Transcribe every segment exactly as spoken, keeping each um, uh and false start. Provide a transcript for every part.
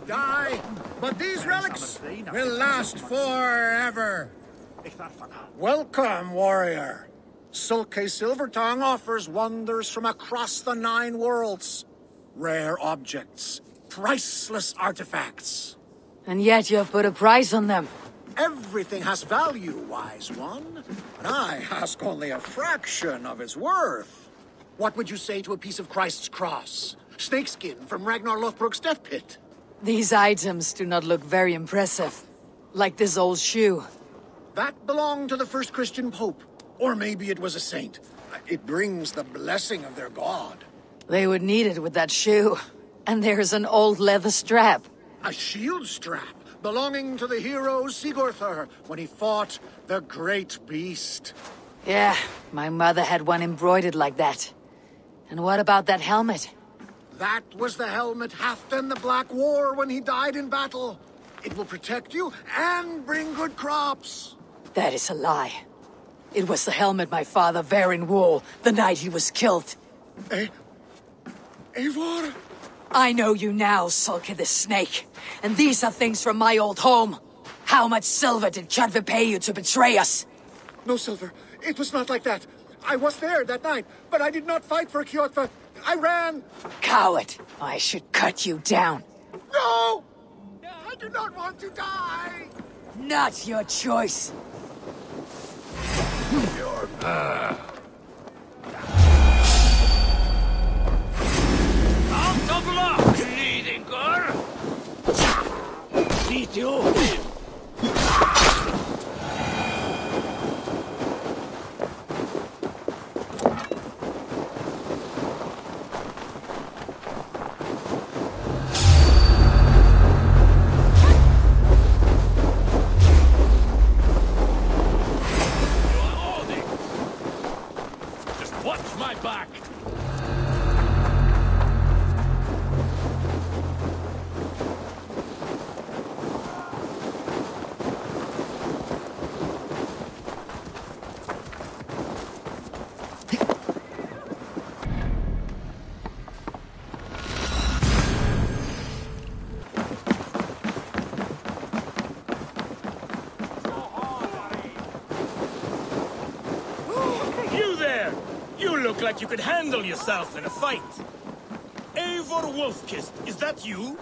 must die, but these relics will last forever. Welcome, warrior. Sulke Silvertongue offers wonders from across the nine worlds. Rare objects, priceless artifacts. And yet you have put a price on them. Everything has value, wise one, but I ask only a fraction of its worth. What would you say to a piece of Christ's cross? Snakeskin from Ragnar Lothbrok's death pit? These items do not look very impressive. Like this old shoe. That belonged to the first Christian pope. Or maybe it was a saint. It brings the blessing of their god. They would need it with that shoe. And there's an old leather strap. A shield strap? Belonging to the hero Sigurthur, when he fought the great beast. Yeah, my mother had one embroidered like that. And what about that helmet? That was the helmet Halfdan the Black wore when he died in battle. It will protect you and bring good crops. That is a lie. It was the helmet my father Varen wore the night he was killed. Eh? Eivor? I know you now, Sulke the Snake. And these are things from my old home. How much silver did Kjotve pay you to betray us? No silver. It was not like that. I was there that night, but I did not fight for Kjotve. I ran. Coward. I should cut you down. No! I do not want to die! Not your choice. Your... Uh... Eat you! Like you could handle yourself in a fight. Eivor Wolfkist, is that you?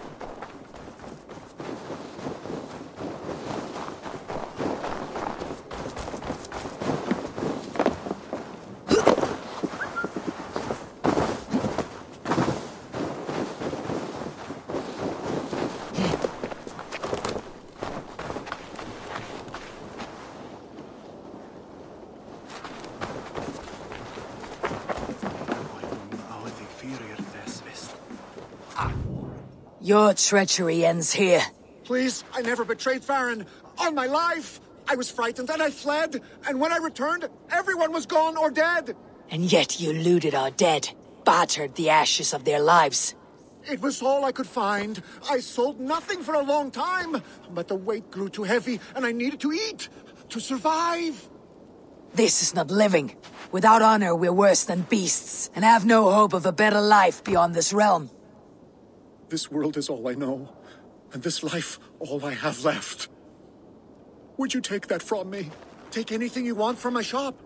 Your treachery ends here. Please, I never betrayed Farron. On my life! I was frightened and I fled, and when I returned, everyone was gone or dead! And yet you looted our dead, bartered the ashes of their lives. It was all I could find. I sold nothing for a long time, but the weight grew too heavy and I needed to eat, to survive. This is not living. Without honor, we're worse than beasts, and have no hope of a better life beyond this realm. This world is all I know, and this life all I have left. Would you take that from me? Take anything you want from my shop.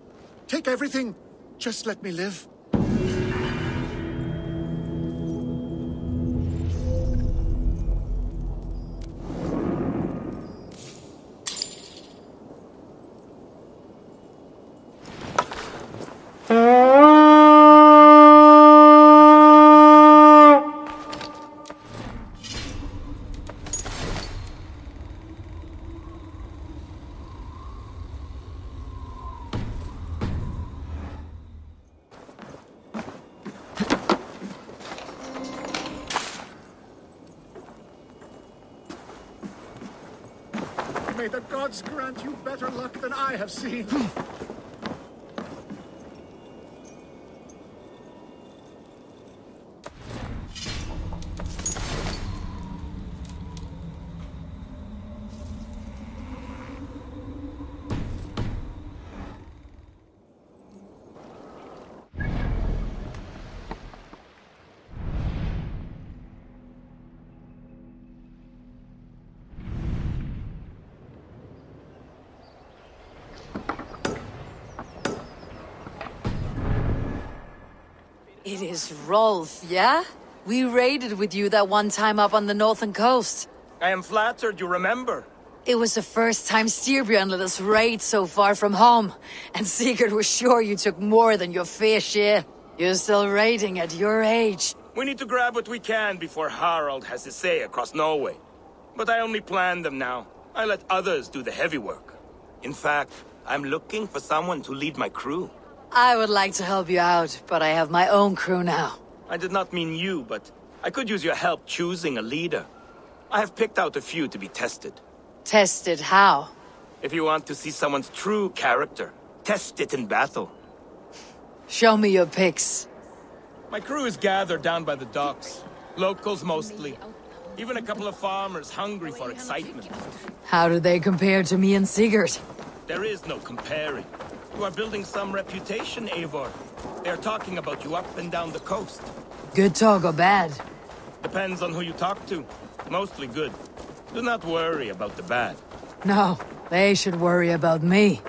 Take everything. Just let me live. May the gods grant you better luck than I have seen. It is Rolf, yeah? We raided with you that one time up on the northern coast. I am flattered you remember. It was the first time Styrbjorn let us raid so far from home, and Sigurd was sure you took more than your fair share. You're still raiding at your age. We need to grab what we can before Harald has his say across Norway. But I only plan them now. I let others do the heavy work. In fact, I'm looking for someone to lead my crew. I would like to help you out, but I have my own crew now. I did not mean you, but I could use your help choosing a leader. I have picked out a few to be tested. Tested how? If you want to see someone's true character, test it in battle. Show me your picks. My crew is gathered down by the docks. Locals mostly. Even a couple of farmers hungry for excitement. How do they compare to me and Sigurd? There is no comparing. You are building some reputation, Eivor. They are talking about you up and down the coast. Good talk or bad? Depends on who you talk to. Mostly good. Do not worry about the bad. No, they should worry about me.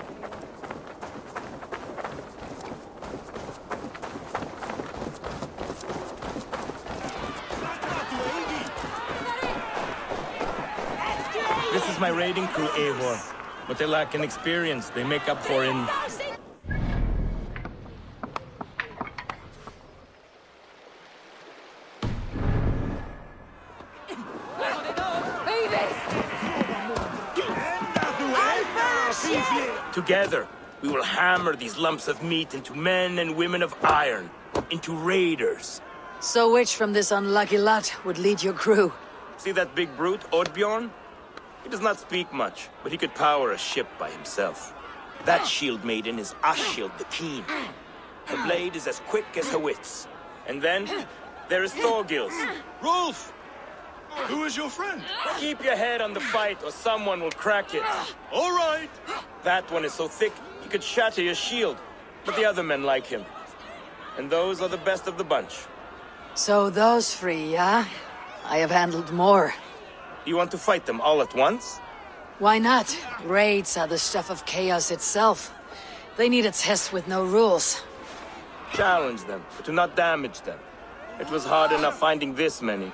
This is my raiding crew, Eivor. But they lack in experience they make up for in... Together, we will hammer these lumps of meat into men and women of iron, into raiders. So which from this unlucky lot would lead your crew? See that big brute, Odbjorn? He does not speak much, but he could power a ship by himself. That shield maiden is Ashild the Keen. Her blade is as quick as her wits. And then, there is Thorgils. Rolf! Who is your friend? Keep your head on the fight or someone will crack it. All right! That one is so thick, he could shatter your shield. But the other men like him. And those are the best of the bunch. So those three, yeah? I have handled more. You want to fight them all at once? Why not? Raids are the stuff of chaos itself. They need a test with no rules. Challenge them, but do not damage them. It was hard enough finding this many.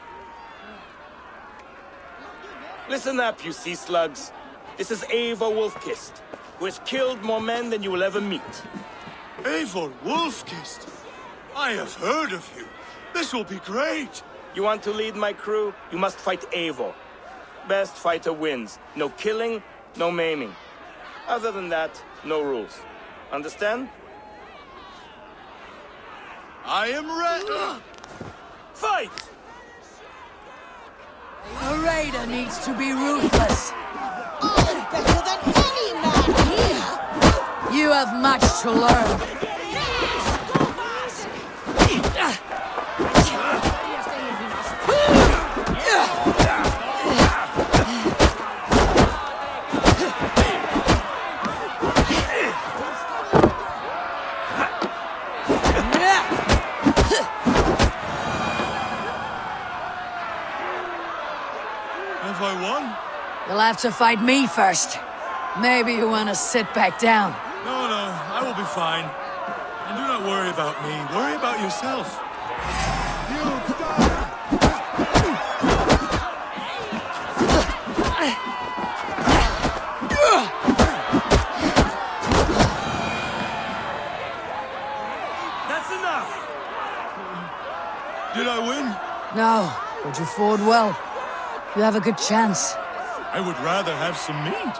Listen up, you sea slugs. This is Eivor Wolfkist, who has killed more men than you will ever meet. Eivor Wolfkist? I have heard of you. This will be great. You want to lead my crew? You must fight Eivor. Best fighter wins. No killing, no maiming. Other than that, no rules. Understand? I am ready. Fight! A raider needs to be ruthless. I'm better than any man here. You have much to learn. You'll have to fight me first. Maybe you want to sit back down. No, no, I will be fine. And do not worry about me. Worry about yourself. You That's enough! Did I win? No, but you fought well. You have a good chance. I would rather have some meat.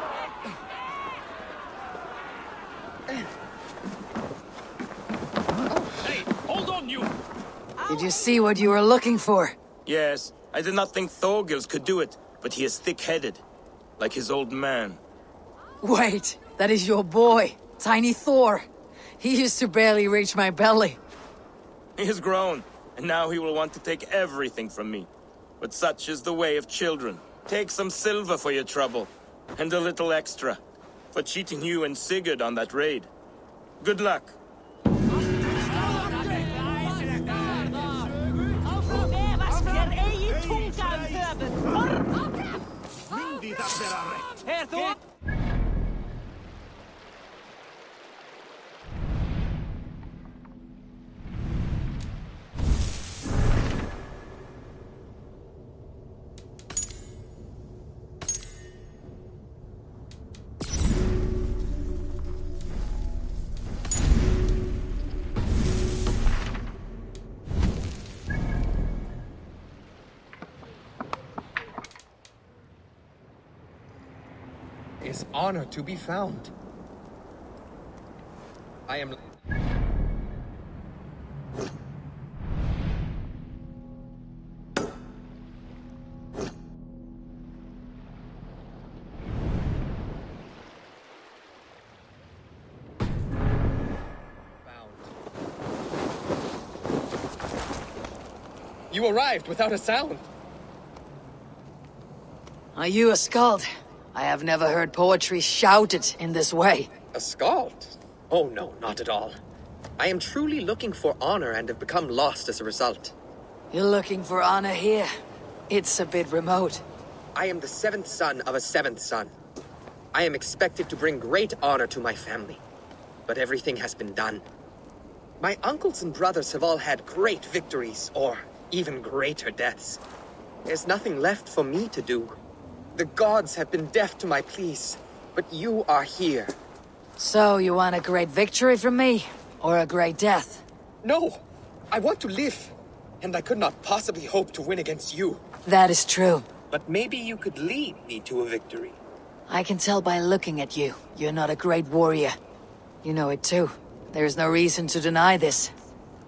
Hey, hold on, you! Did you see what you were looking for? Yes. I did not think Thorgils could do it, but he is thick-headed. Like his old man. Wait, that is your boy, Tiny Thor. He used to barely reach my belly. He has grown, and now he will want to take everything from me. But such is the way of children. Take some silver for your trouble, and a little extra, for cheating you and Sigurd on that raid. Good luck. honor to be found. I am... You arrived without a sound. Are you a skald? I have never heard poetry shouted in this way. A skald? Oh no, not at all. I am truly looking for honor and have become lost as a result. You're looking for honor here? It's a bit remote. I am the seventh son of a seventh son. I am expected to bring great honor to my family. But everything has been done. My uncles and brothers have all had great victories, or... even greater deaths. There's nothing left for me to do. The gods have been deaf to my pleas, but you are here. So you want a great victory from me, or a great death? No, I want to live, and I could not possibly hope to win against you. That is true. But maybe you could lead me to a victory. I can tell by looking at you, you're not a great warrior. You know it too. There's no reason to deny this.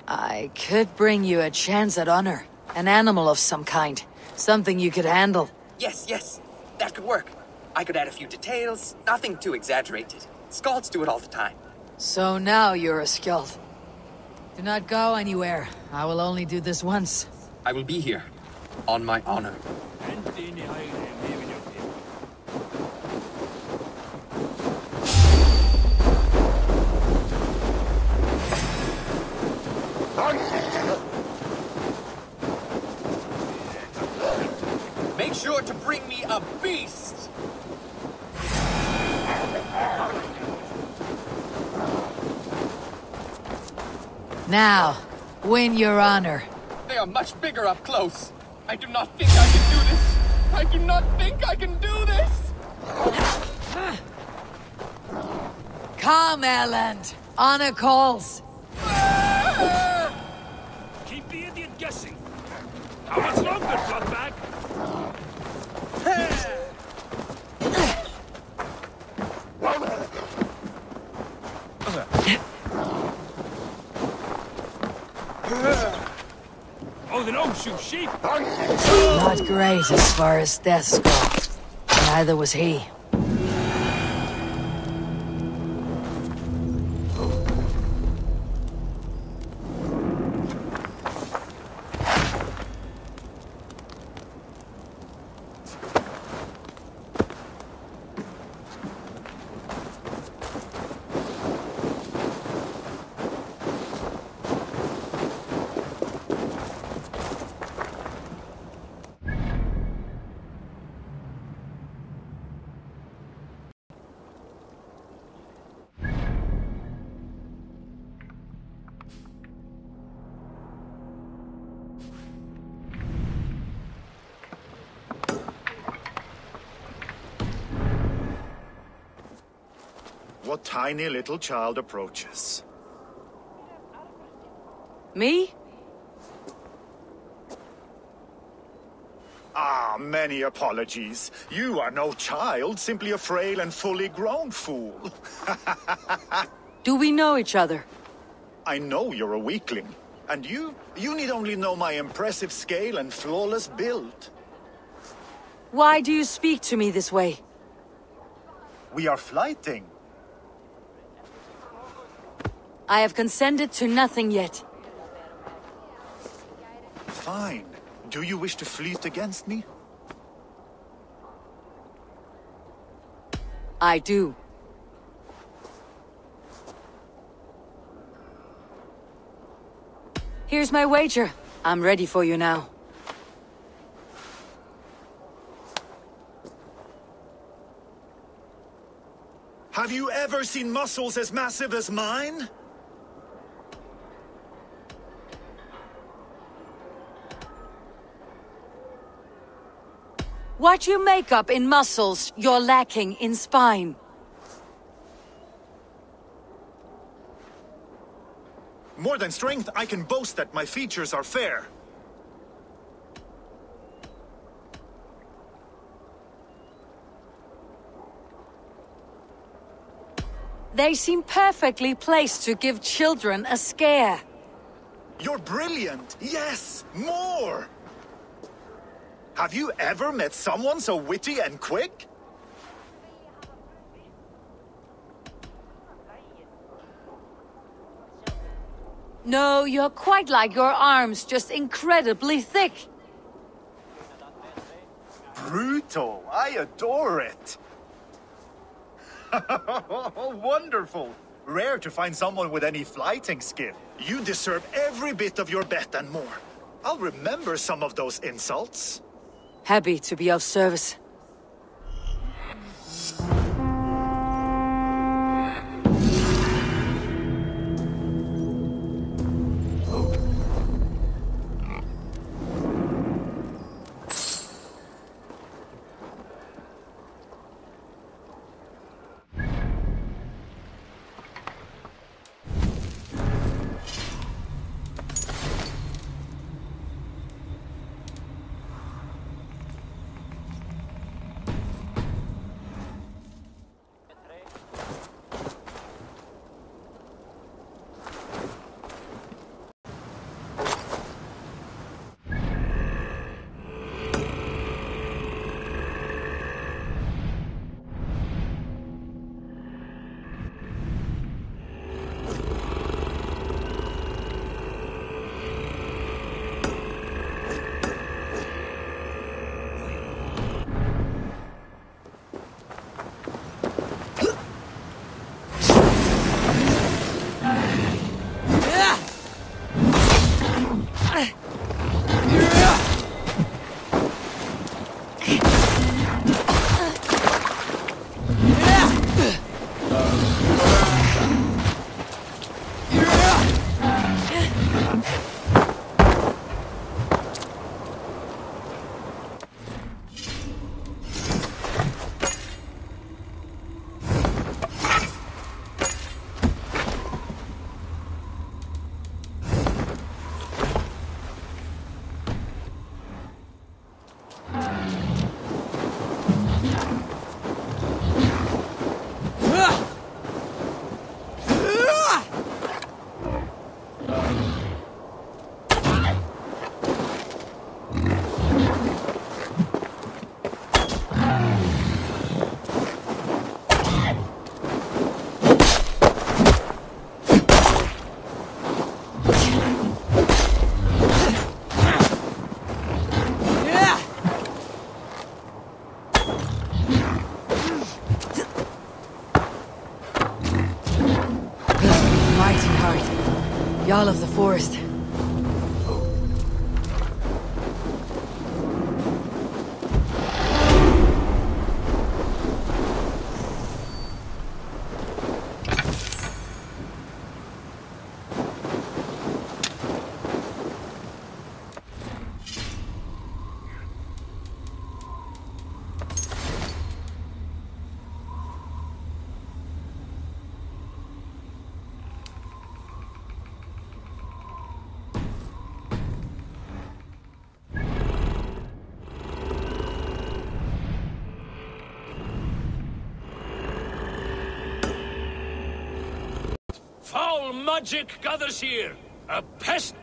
I could bring you a chance at honor. An animal of some kind. Something you could handle. Yes, yes. That could work. I could add a few details. Nothing too exaggerated. Skalds do it all the time. So now you're a skald. Do not go anywhere. I will only do this once. I will be here. On my honor. Make sure to bring me a beast! Now, win your honor. They are much bigger up close. I do not think I can do this. I do not think I can do this! Come, Erland. Honor calls. Keep the idiot guessing. How much longer, bloodbag? Oh, then don't shoot sheep. Not great as far as death's go. Neither was he. A tiny little child approaches. Me? Ah, many apologies. You are no child, simply a frail and fully grown fool. Do we know each other? I know you're a weakling. And you? You need only know my impressive scale and flawless build. Why do you speak to me this way? We are flighting. I have consented to nothing yet. Fine. Do you wish to fleet against me? I do. Here's my wager. I'm ready for you now. Have you ever seen muscles as massive as mine? What you make up in muscles, you're lacking in spine. More than strength, I can boast that my features are fair. They seem perfectly placed to give children a scare. You're brilliant! Yes! More! Have you ever met someone so witty and quick? No, you're quite like your arms, just incredibly thick. Brutal! I adore it! Wonderful! Rare to find someone with any fighting skill. You deserve every bit of your bet and more. I'll remember some of those insults. Happy to be of service. All of the forest. Foul magic gathers here! A pest!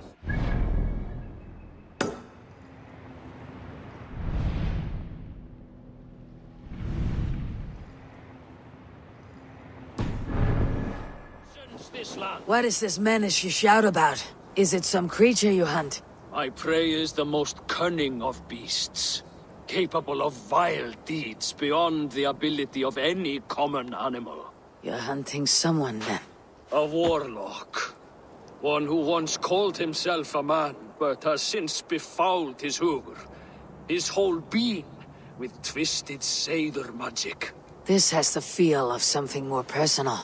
What is this menace you shout about? Is it some creature you hunt? My prey is the most cunning of beasts, capable of vile deeds beyond the ability of any common animal. You're hunting someone, then? A warlock. One who once called himself a man, but has since befouled his hugr. His whole being with twisted seidr magic. This has the feel of something more personal.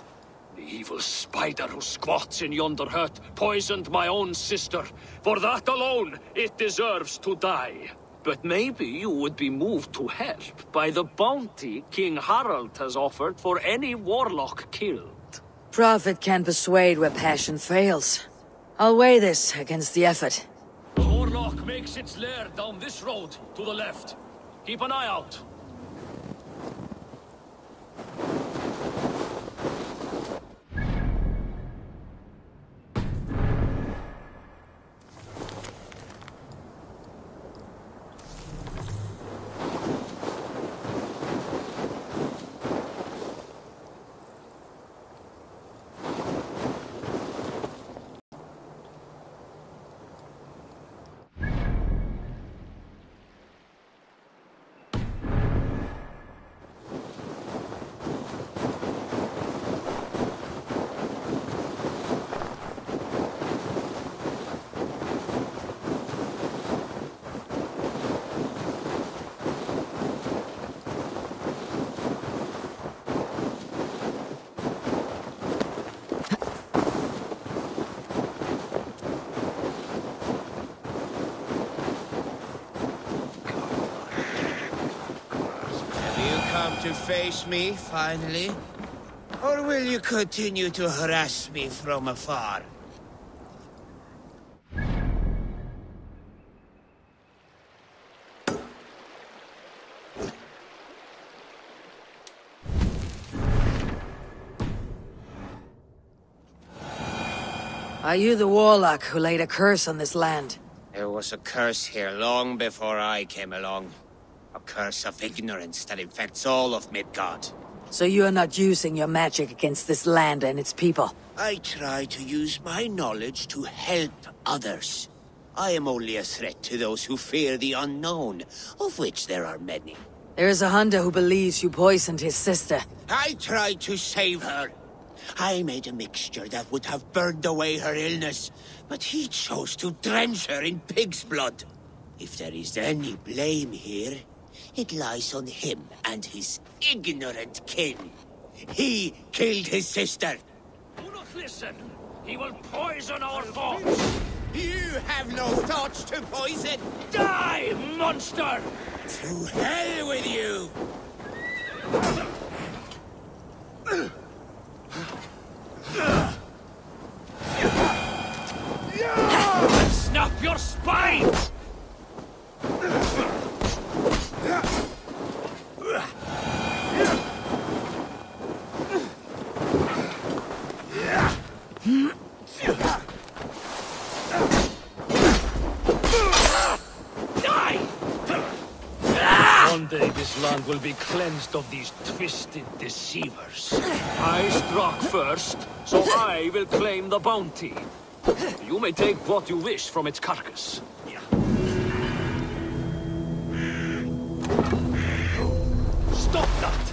The evil spider who squats in yonder hut poisoned my own sister. For that alone, it deserves to die. But maybe you would be moved to help by the bounty King Harald has offered for any warlock killed. Profit can persuade where passion fails. I'll weigh this against the effort. The warlock makes its lair down this road, to the left. Keep an eye out. to face me, finally? Or will you continue to harass me from afar? Are you the warlock who laid a curse on this land? There was a curse here long before I came along. A curse of ignorance that infects all of Midgard. So you are not using your magic against this land and its people? I try to use my knowledge to help others. I am only a threat to those who fear the unknown, of which there are many. There is a Hunda who believes you poisoned his sister. I tried to save her. I made a mixture that would have burned away her illness, but he chose to drench her in pig's blood. If there is any blame here, it lies on him and his ignorant kin. He killed his sister. Do not listen. He will poison our thoughts. You have no thoughts to poison. Die, monster! To hell with you! Snap your spine! This land will be cleansed of these twisted deceivers. I struck first, so I will claim the bounty. You may take what you wish from its carcass. Stop that!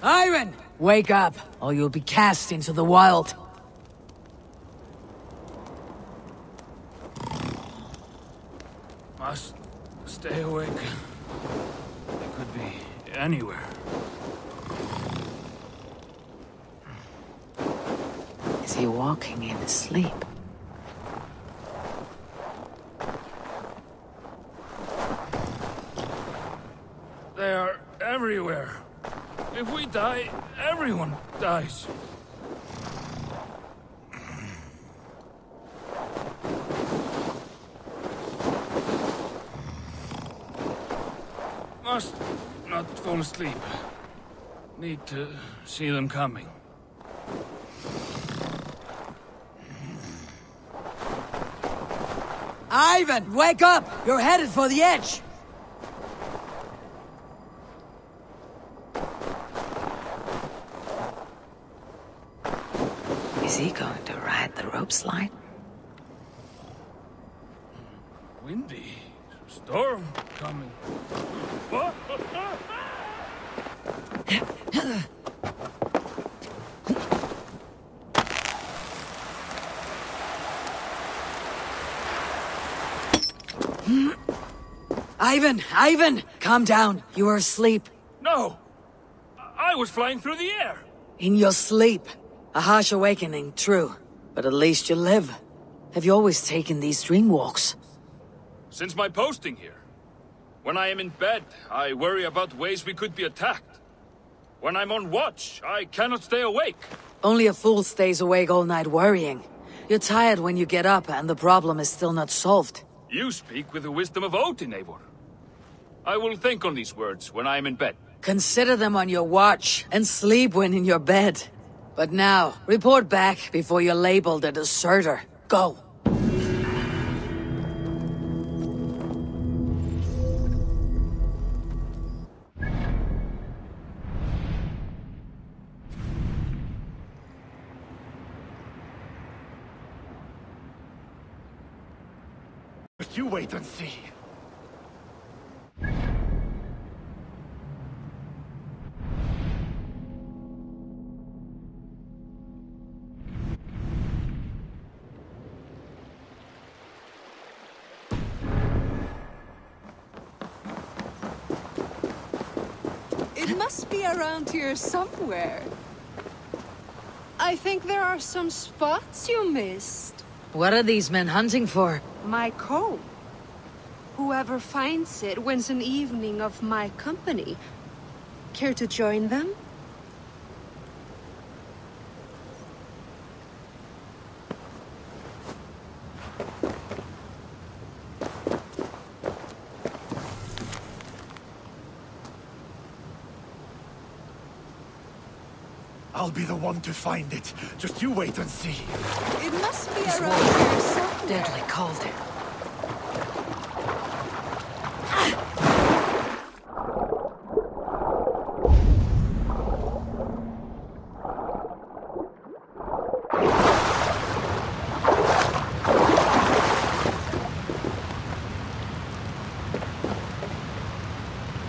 Iron! Wake up, or you'll be cast into the wild. Must stay awake. It could be anywhere. Is he walking in his sleep? They are everywhere. If we die, everyone dies. Must not fall asleep. Need to see them coming. Ivan, wake up! You're headed for the edge! Is he going to ride the rope slide? Windy. Storm coming. Ivan! Ivan! Calm down. You were asleep. No! I, I was flying through the air! In your sleep. A harsh awakening, true. But at least you live. Have you always taken these dream walks? Since my posting here. When I am in bed, I worry about ways we could be attacked. When I'm on watch, I cannot stay awake. Only a fool stays awake all night worrying. You're tired when you get up, and the problem is still not solved. You speak with the wisdom of Odin, Eivor. I will think on these words when I am in bed. Consider them on your watch, and sleep when in your bed. But now, report back before you're labeled a deserter. Go! You wait and see. Around here somewhere. I think there are some spots you missed. What are these men hunting for? My coat. Whoever finds it wins an evening of my company. Care to join them? I'll be the one to find it. Just you wait and see. It must be around here somewhere. Deadly cold.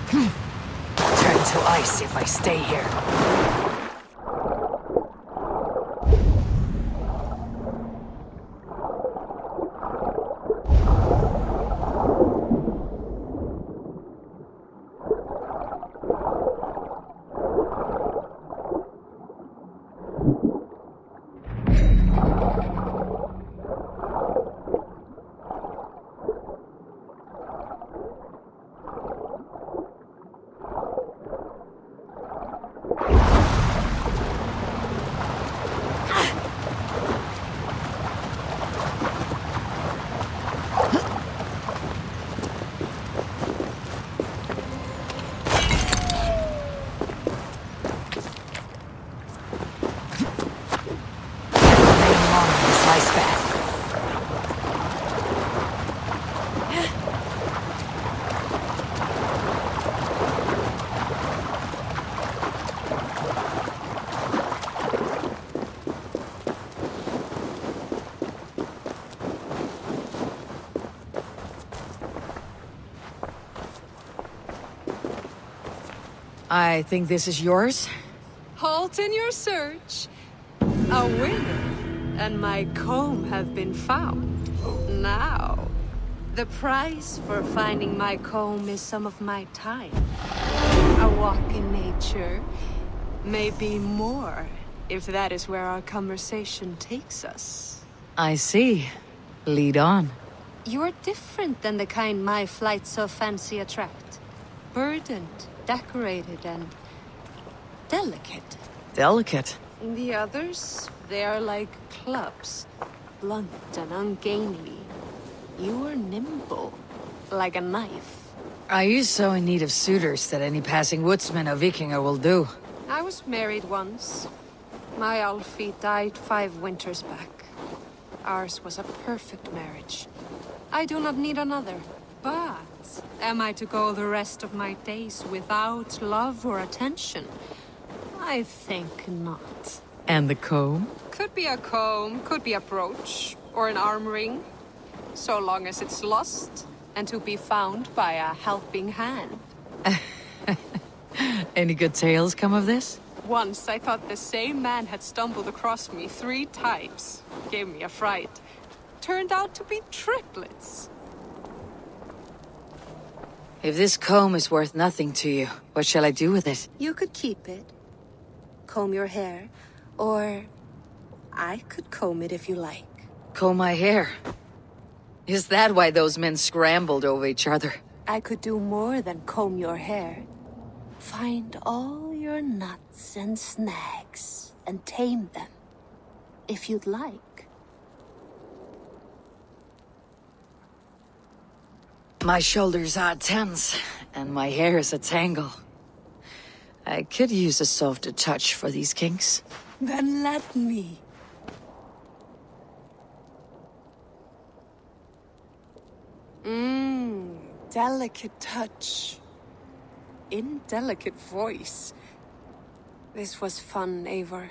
Turn to ice if I stay here. I think this is yours. Halt in your search. A winner and my comb have been found. Now, the price for finding my comb is some of my time. A walk in nature, maybe more, if that is where our conversation takes us. I see. Lead on. You're different than the kind my flights of fancy attract. Burdened. Decorated and delicate. Delicate? The others, they are like clubs, blunt and ungainly. You are nimble, like a knife. Are you so in need of suitors that any passing woodsman or vikinger will do? I was married once. My Alfie died five winters back. Ours was a perfect marriage. I do not need another, but... am I to go the rest of my days without love or attention? I think not. And the comb? Could be a comb, could be a brooch, or an arm ring. So long as it's lost, and to be found by a helping hand. Any good tales come of this? Once I thought the same man had stumbled across me three times. Gave me a fright. Turned out to be triplets. If this comb is worth nothing to you, what shall I do with it? You could keep it, comb your hair, or I could comb it if you like. Comb my hair? Is that why those men scrambled over each other? I could do more than comb your hair. Find all your for nuts and snags and tame them, if you'd like. My shoulders are tense, and my hair is a tangle. I could use a softer touch for these kinks. Then let me. Mmm, delicate touch. Indelicate voice. This was fun, Eivor.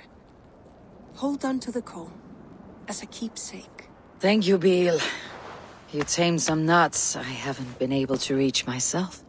Hold on to the comb, as a keepsake. Thank you, Beel. You tamed some nuts I haven't been able to reach myself.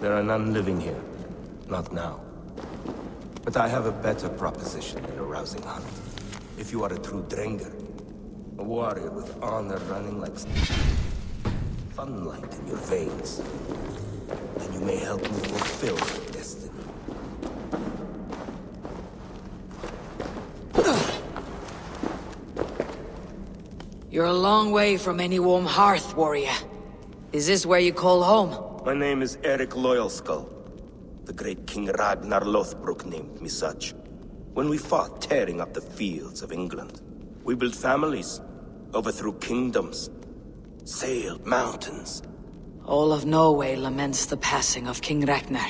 There are none living here. Not now. But I have a better proposition than a rousing hunt. If you are a true drenger, a warrior with honor running like sunlight in your veins, then you may help me fulfill your destiny. You're a long way from any warm hearth, warrior. Is this where you call home? My name is Eric Loyalskull. The great King Ragnar Lothbrok named me such. When we fought tearing up the fields of England, we built families, overthrew kingdoms, sailed mountains. All of Norway laments the passing of King Ragnar.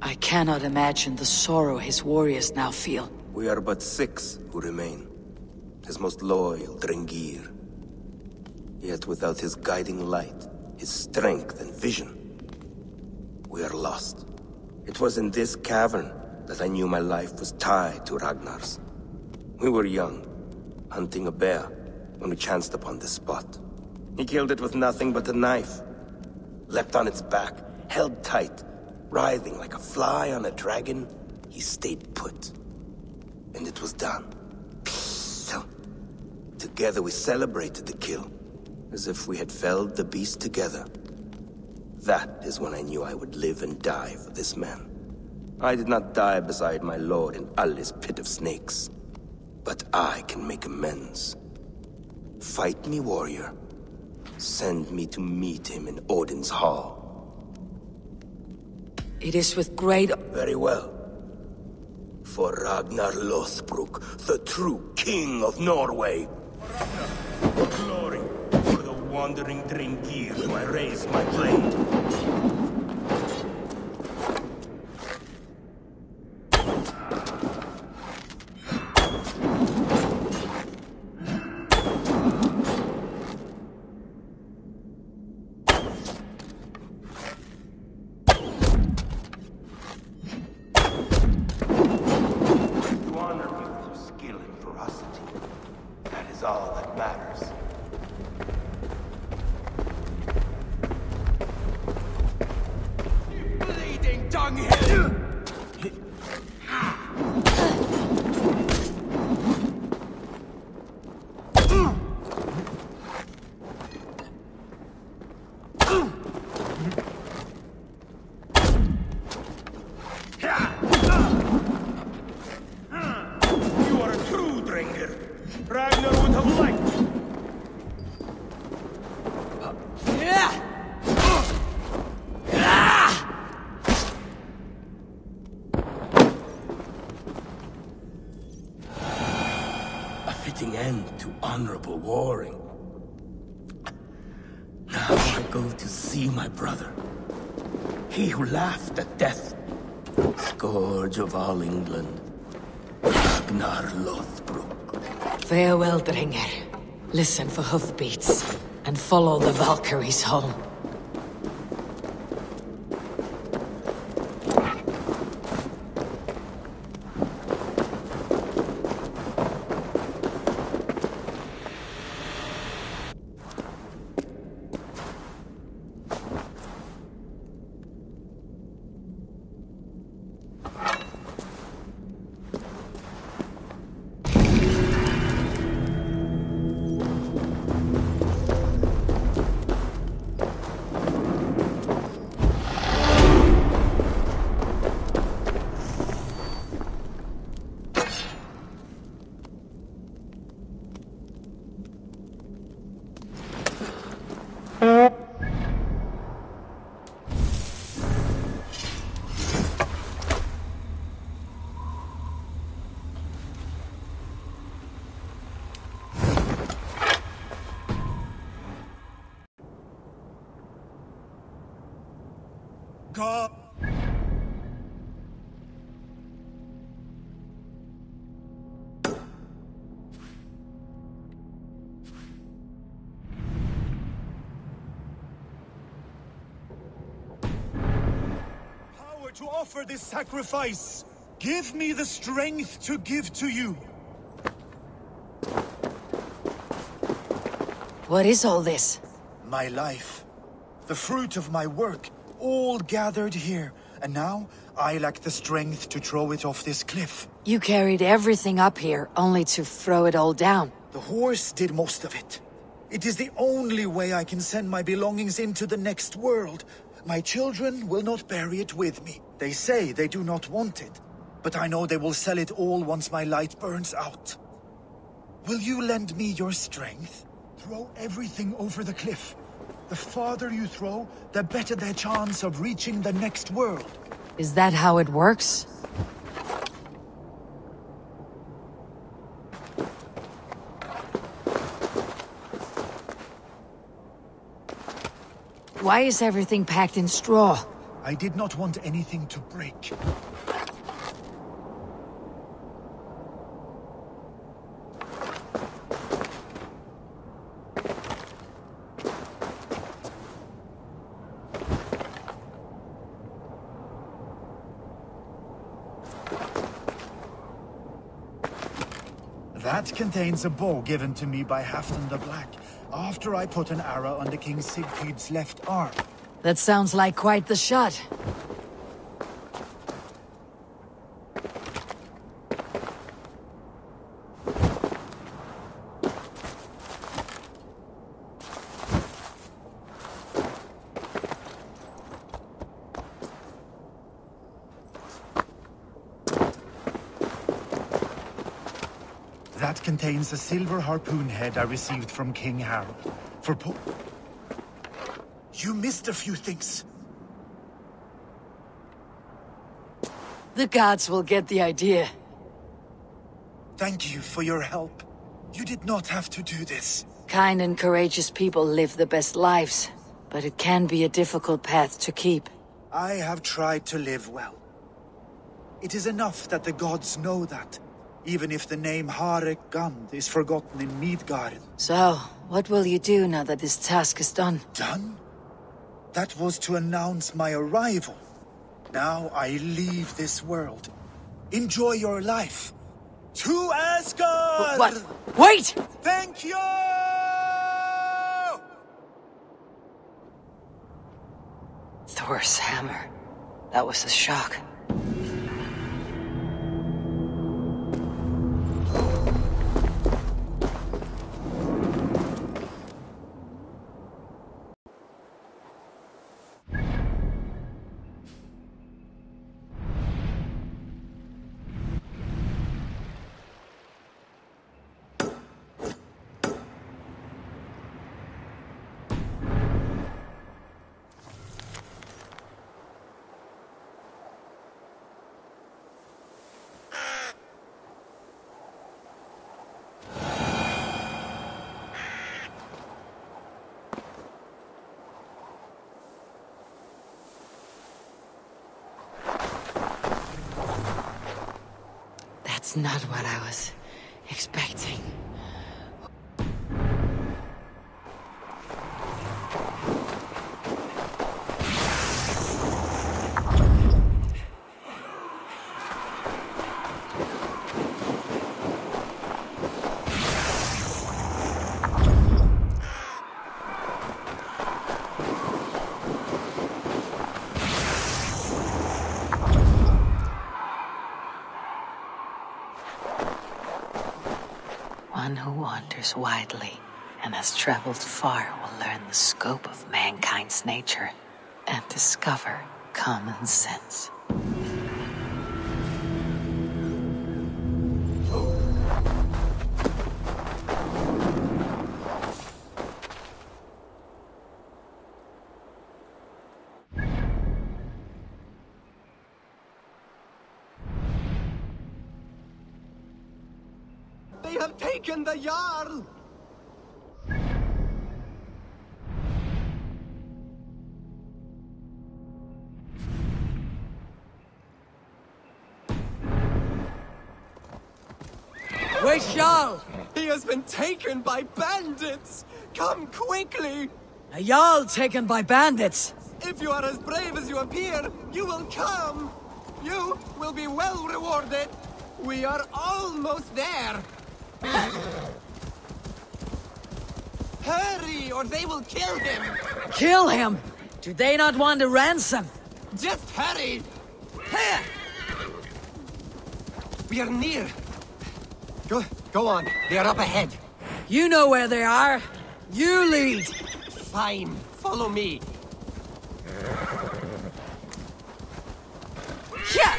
I cannot imagine the sorrow his warriors now feel. We are but six who remain. His most loyal drenger. Yet without his guiding light, his strength and vision, we are lost. It was in this cavern that I knew my life was tied to Ragnar's. We were young, hunting a bear, when we chanced upon this spot. He killed it with nothing but a knife, leapt on its back, held tight, writhing like a fly on a dragon. He stayed put, and it was done. Together we celebrated the kill, as if we had felled the beast together. That is when I knew I would live and die for this man. I did not die beside my lord in Ali's pit of snakes, but I can make amends. Fight me, warrior. Send me to meet him in Odin's hall. It is with great... Very well. For Ragnar Lothbrok, the true king of Norway. Glory. Wandering drenger, who I raise my blade. You honor me with your skill and ferocity. That is all that matters. Ragnar would have liked. A fitting end to honorable warring. Now I go to see my brother. He who laughed at death, scourge of all England, Ragnar Lothbrok. Farewell, Drenger. Listen for hoofbeats, and follow the Valkyries home. To offer this sacrifice, give me the strength to give to you. What is all this? My life, the fruit of my work, all gathered here, and now I lack the strength to throw it off this cliff. You carried everything up here, only to throw it all down. The horse did most of it. It is the only way I can send my belongings into the next world. My children will not bury it with me. They say they do not want it, but I know they will sell it all once my light burns out. Will you lend me your strength? Throw everything over the cliff. The farther you throw, the better their chance of reaching the next world. Is that how it works? Why is everything packed in straw? I did not want anything to break. That contains a bow given to me by Halfdan the Black, after I put an arrow under King Sigurd's left arm. That sounds like quite the shot. That contains a silver harpoon head I received from King Harald. For po- You missed a few things. The gods will get the idea. Thank you for your help. You did not have to do this. Kind and courageous people live the best lives, but it can be a difficult path to keep. I have tried to live well. It is enough that the gods know that. Even if the name Harekgand is forgotten in Midgard. So, what will you do now that this task is done? Done? That was to announce my arrival. Now I leave this world. Enjoy your life. To Asgard! What? What? Wait! Thank you! Thor's hammer. That was a shock. That's not what I was expecting. Widely and has traveled far will learn the scope of mankind's nature and discover common sense. The Jarl! Where's Jarl? He has been taken by bandits! Come quickly! A Jarl taken by bandits! If you are as brave as you appear, you will come! You will be well rewarded! We are almost there! Hurry, or they will kill him! Kill him? Do they not want a ransom? Just hurry! Here. We are near. Go, go on. They are up ahead. You know where they are. You lead. Fine. Follow me. Yeah.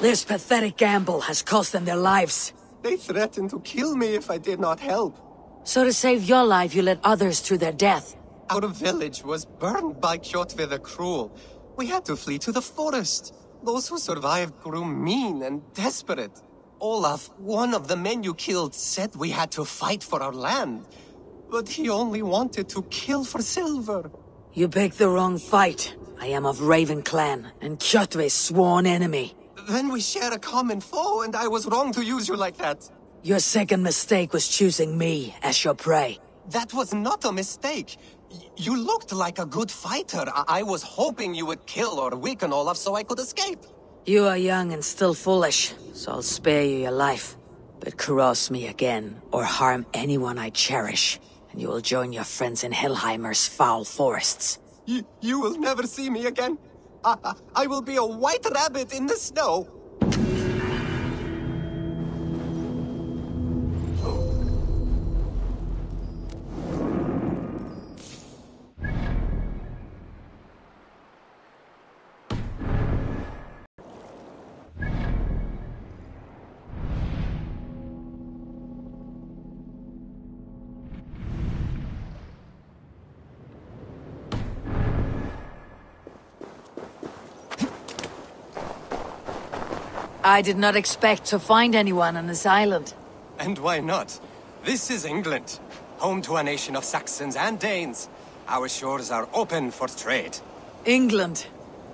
This pathetic gamble has cost them their lives. They threatened to kill me if I did not help. So to save your life, you led others to their death. Our village was burned by Kjotve the Cruel. We had to flee to the forest. Those who survived grew mean and desperate. Olaf, one of the men you killed, said we had to fight for our land. But he only wanted to kill for silver. You picked the wrong fight. I am of Raven Clan, and Kjotve's sworn enemy. Then we share a common foe, and I was wrong to use you like that. Your second mistake was choosing me as your prey. That was not a mistake. Y you looked like a good fighter. I, I was hoping you would kill or weaken Olaf so I could escape. You are young and still foolish, so I'll spare you your life. But cross me again, or harm anyone I cherish, and you will join your friends in Helheimer's foul forests. Y you will never see me again. Uh, I will be a white rabbit in the snow! I did not expect to find anyone on this island. And why not? This is England, home to a nation of Saxons and Danes. Our shores are open for trade. England?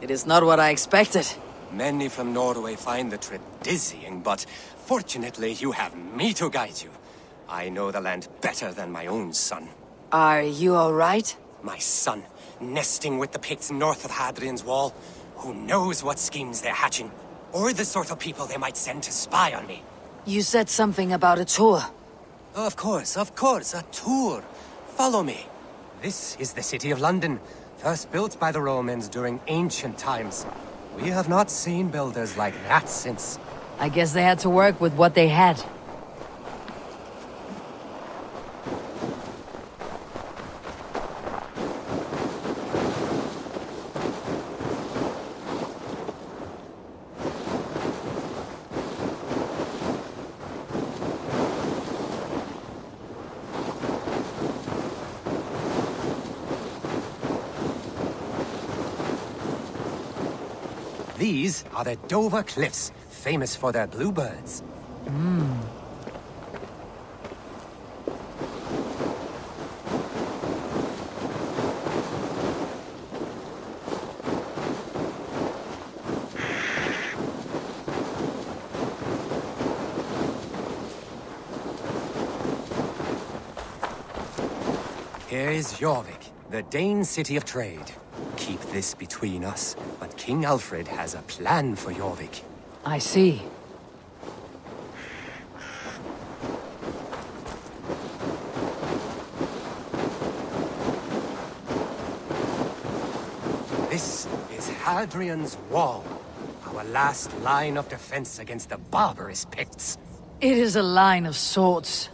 It is not what I expected. Many from Norway find the trip dizzying, but fortunately you have me to guide you. I know the land better than my own son. Are you all right? My son, nesting with the Picts north of Hadrian's Wall. Who knows what schemes they're hatching? Or the sort of people they might send to spy on me. You said something about a tour. Of course, of course, a tour. Follow me. This is the city of London, first built by the Romans during ancient times. We have not seen builders like that since. I guess they had to work with what they had. These are the Dover Cliffs, famous for their bluebirds. Mm. Here is Jorvik, the Dane city of trade. Keep this between us, but King Alfred has a plan for Jorvik. I see. This is Hadrian's Wall, our last line of defense against the barbarous Picts. It is a line of sorts.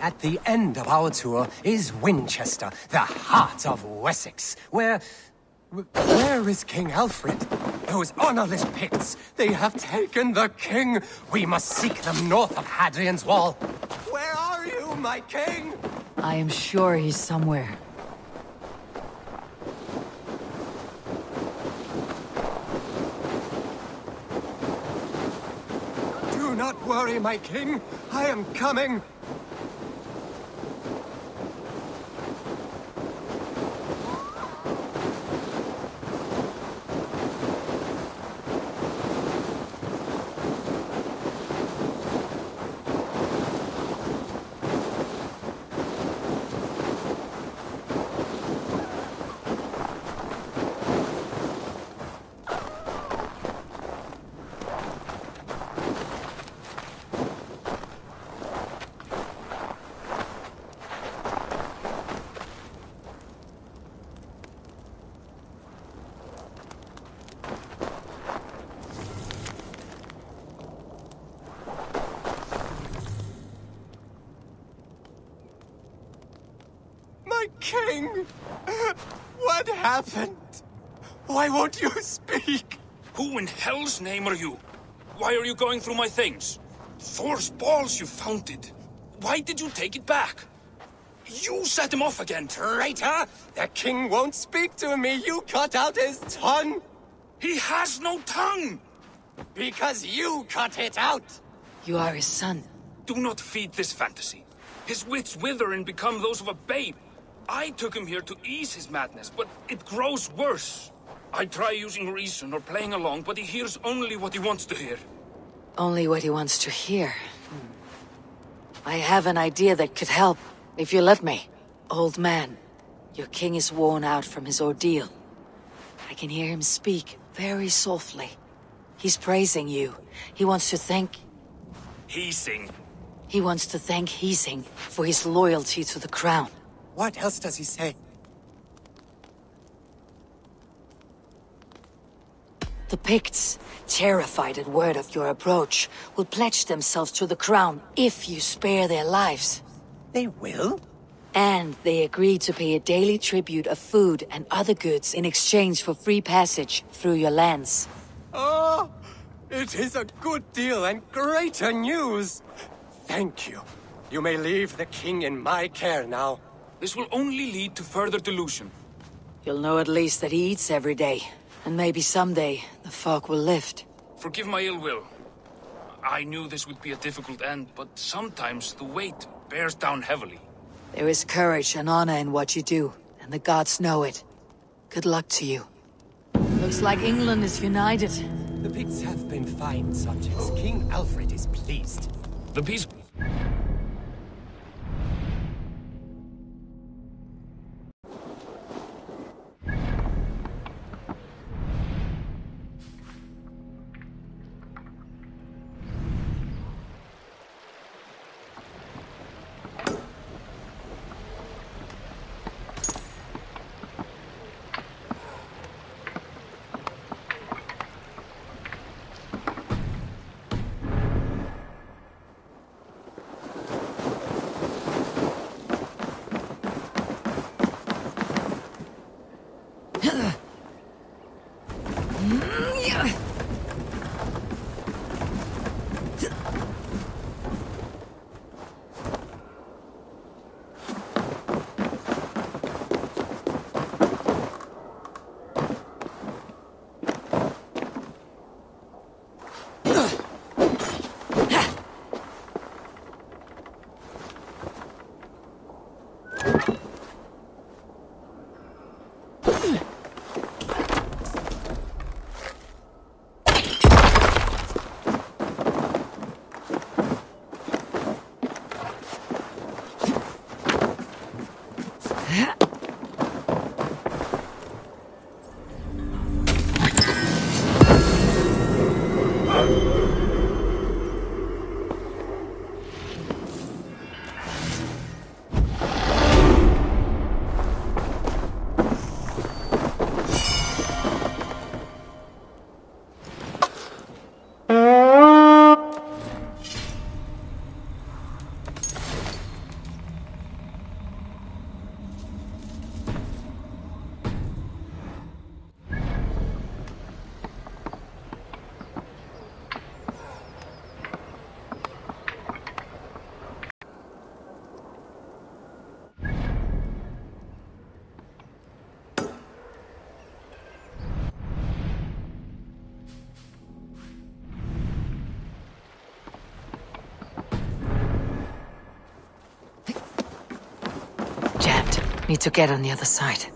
At the end of our tour is Winchester, the heart of Wessex, where... Where is King Alfred? Those honourless Picts! They have taken the king! We must seek them north of Hadrian's Wall! Where are you, my king? I am sure he's somewhere. Do not worry, my king! I am coming! King! What happened? Why won't you speak? Who in hell's name are you? Why are you going through my things? Thor's balls you founded. Why did you take it back? You set him off again, traitor! The king won't speak to me! You cut out his tongue! He has no tongue! Because you cut it out! You are his son. Do not feed this fantasy. His wits wither and become those of a babe. I took him here to ease his madness, but it grows worse. I try using reason or playing along, but he hears only what he wants to hear. Only what he wants to hear? Hmm. I have an idea that could help, if you let me. Old man, your king is worn out from his ordeal. I can hear him speak, very softly. He's praising you. He wants to thank... Hysing. He wants to thank Hysing for his loyalty to the crown. What else does he say? The Picts, terrified at word of your approach, will pledge themselves to the crown if you spare their lives. They will? And they agree to pay a daily tribute of food and other goods in exchange for free passage through your lands. Oh, it is a good deal and greater news! Thank you. You may leave the king in my care now. This will only lead to further delusion. You'll know at least that he eats every day. And maybe someday, the fog will lift. Forgive my ill will. I knew this would be a difficult end, but sometimes the weight bears down heavily. There is courage and honor in what you do, and the gods know it. Good luck to you. Looks like England is united. The Picts have been fine subjects. King Alfred is pleased. The peace... Need to get on the other side.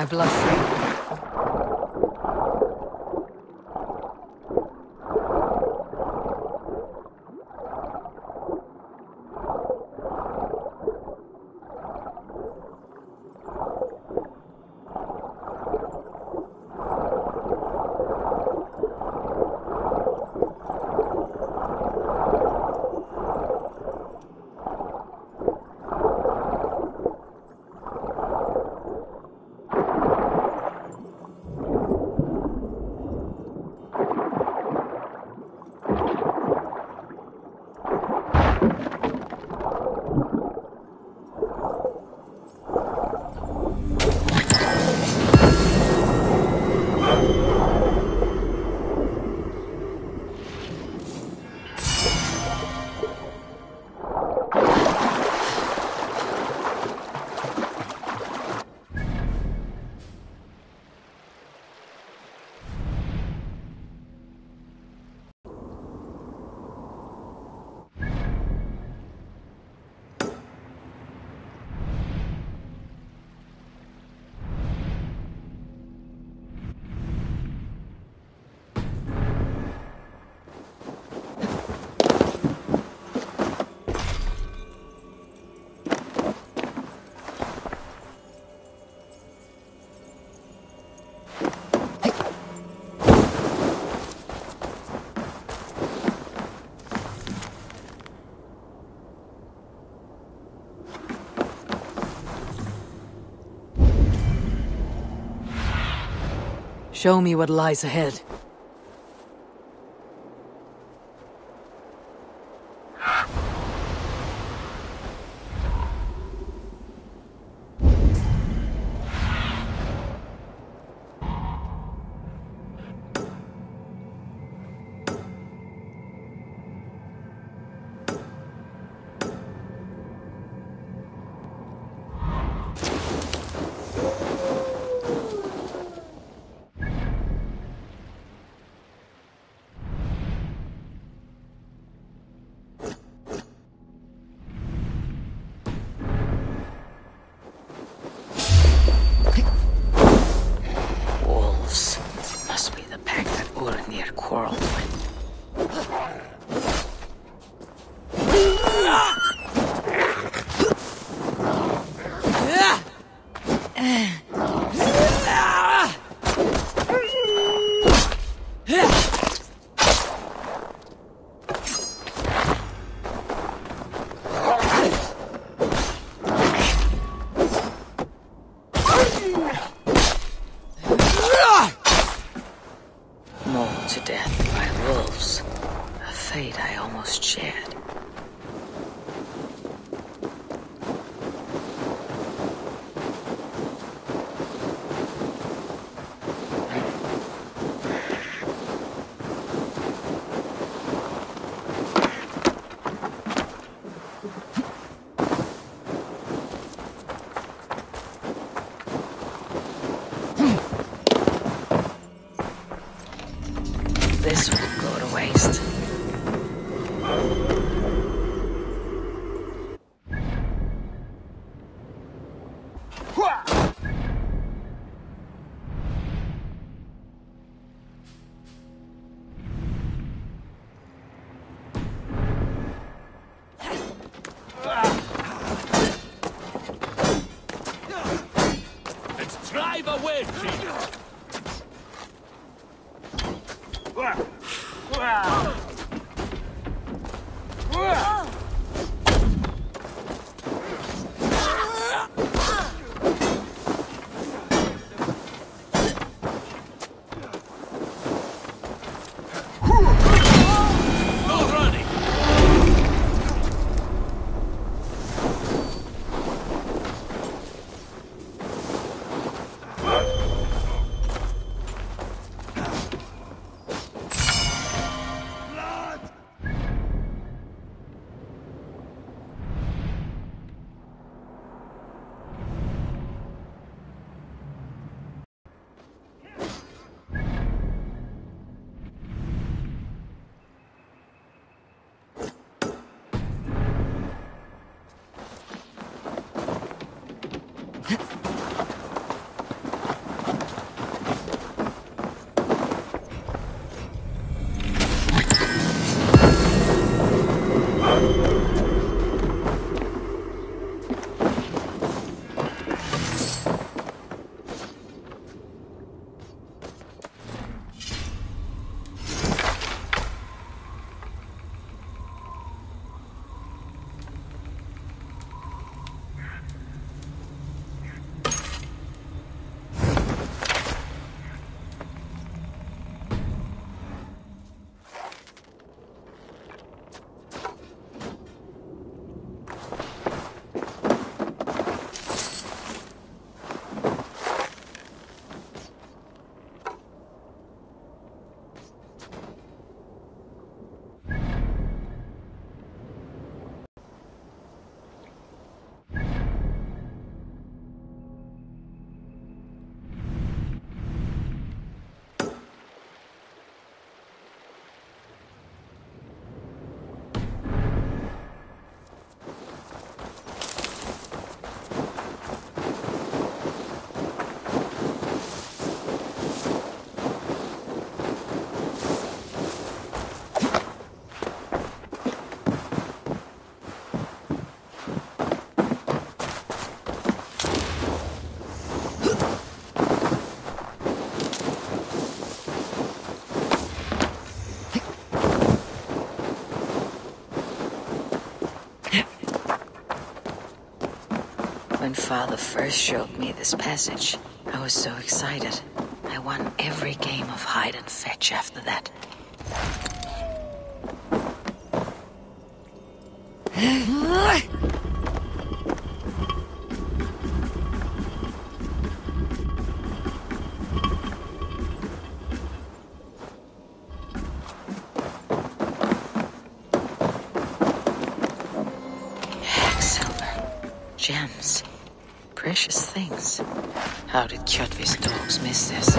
my blood free. Show me what lies ahead. when Father first showed me this passage, I was so excited. I won every game of hide and fetch after that. Gems. Precious things. How did Kjotve's dogs miss this?